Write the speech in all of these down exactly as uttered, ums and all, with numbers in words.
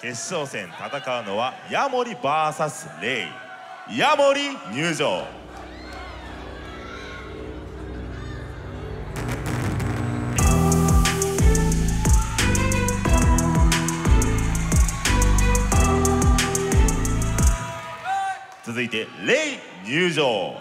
決勝戦戦うのは矢守 ブイエス レイ。矢守入場。続いてレイ入場。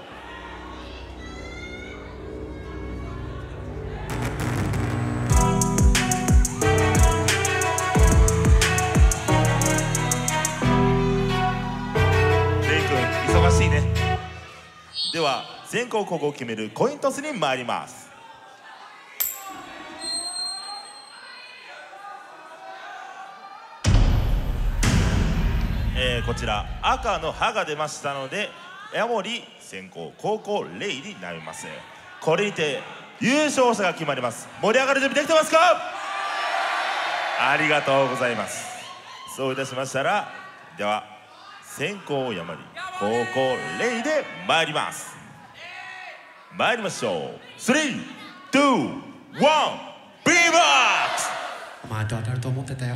では全校高校を決めるコイントスに参ります。えー、こちら赤の歯が出ましたので矢守先攻高校レイになります。これにて優勝者が決まります。盛り上がる準備できてますか？ありがとうございます。そういたしましたらでは先攻矢守高校レイで参ります。参りましょう。スリー、ツー、ワン、ビーバック。お前と当たると思ってたよ。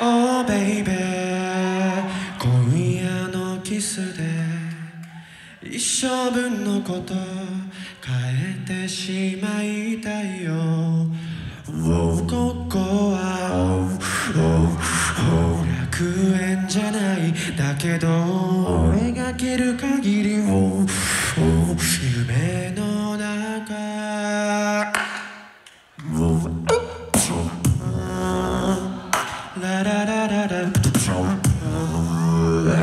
Oh baby 今夜のキスで一生分のこと変えてしまいたいよ。Oh ここは Oh Oh 楽園じゃないだけど描ける限りを夢の中ララララララララララ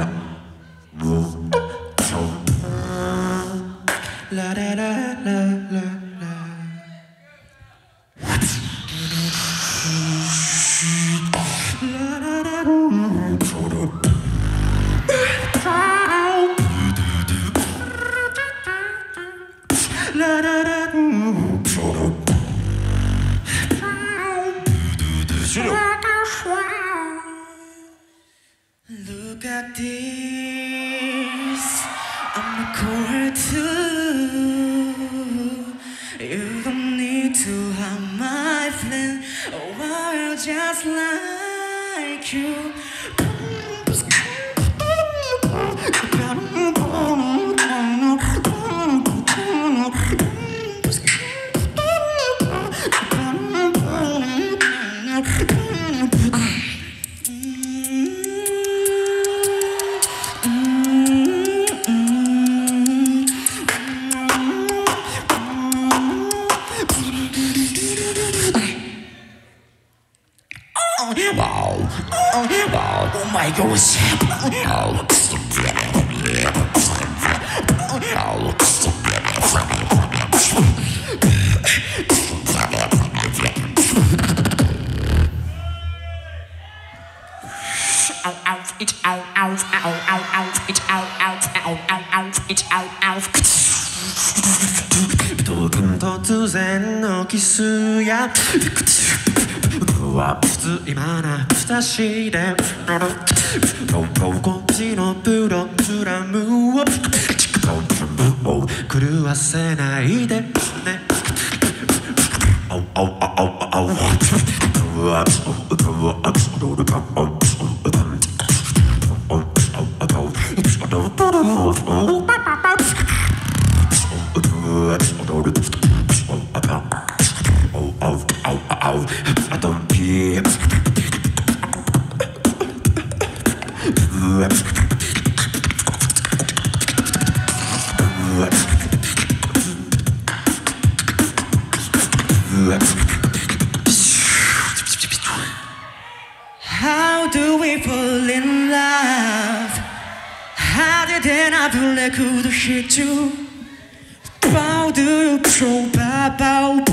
Look at this, I'm a core too. You don't need to have my friend. Oh, I'm just like you. Oh my gosh. Out, out, it out, out, out, out, out, it out, out, out, out, out, it out, out. 突然のキスや 普通今な不確信でこっちのプログラムを狂わせないでね。How do we fall in love? Harder than I thought I could hit you. How do you throw back out?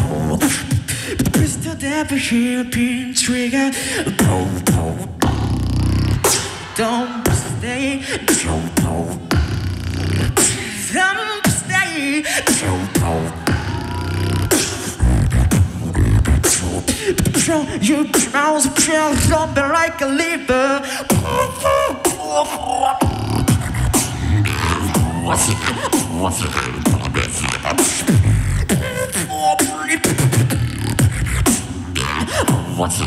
Pistol never here been triggered. Don't stay. Don't stay. You bounce, bounce, drop like a lever. What's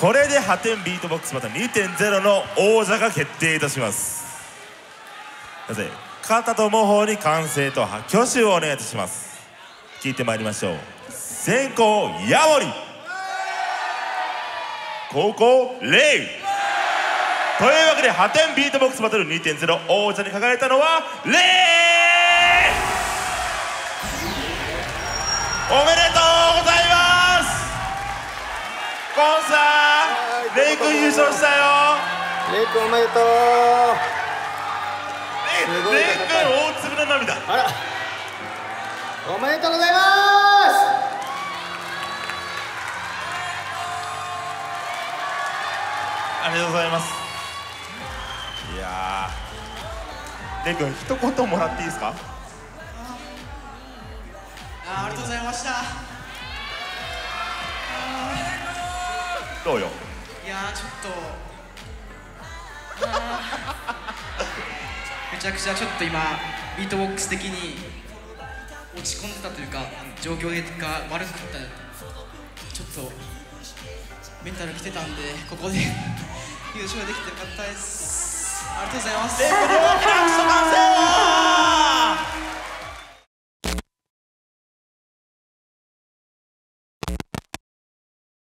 これで破天ビートボックスまた にてんゼロ の王者が決定いたします。なぜ肩と模倣に歓声と挙手をお願いいたします。聞いてまいりましょう。先攻ヤモリ、後攻レイというわけで破天ビートボックスバトル にてんゼロ 王者に輝いたのはレイ。おめでとうございます。コンさん、レイ君優勝したよ。レイ君おめでとう。レイ君、大粒の涙。あら、おめでとうございます。ありがとうございます。いやー、レイ君一言もらっていいですか。あ、ありがとうございました。どうよ。いやー、ちょっとめちゃくちゃちょっと今ビートボックス的に落ち込んでたというか、状況が悪くったちょっとメンタルきてたんで、ここで優勝できてよかったです。ありがとうございます。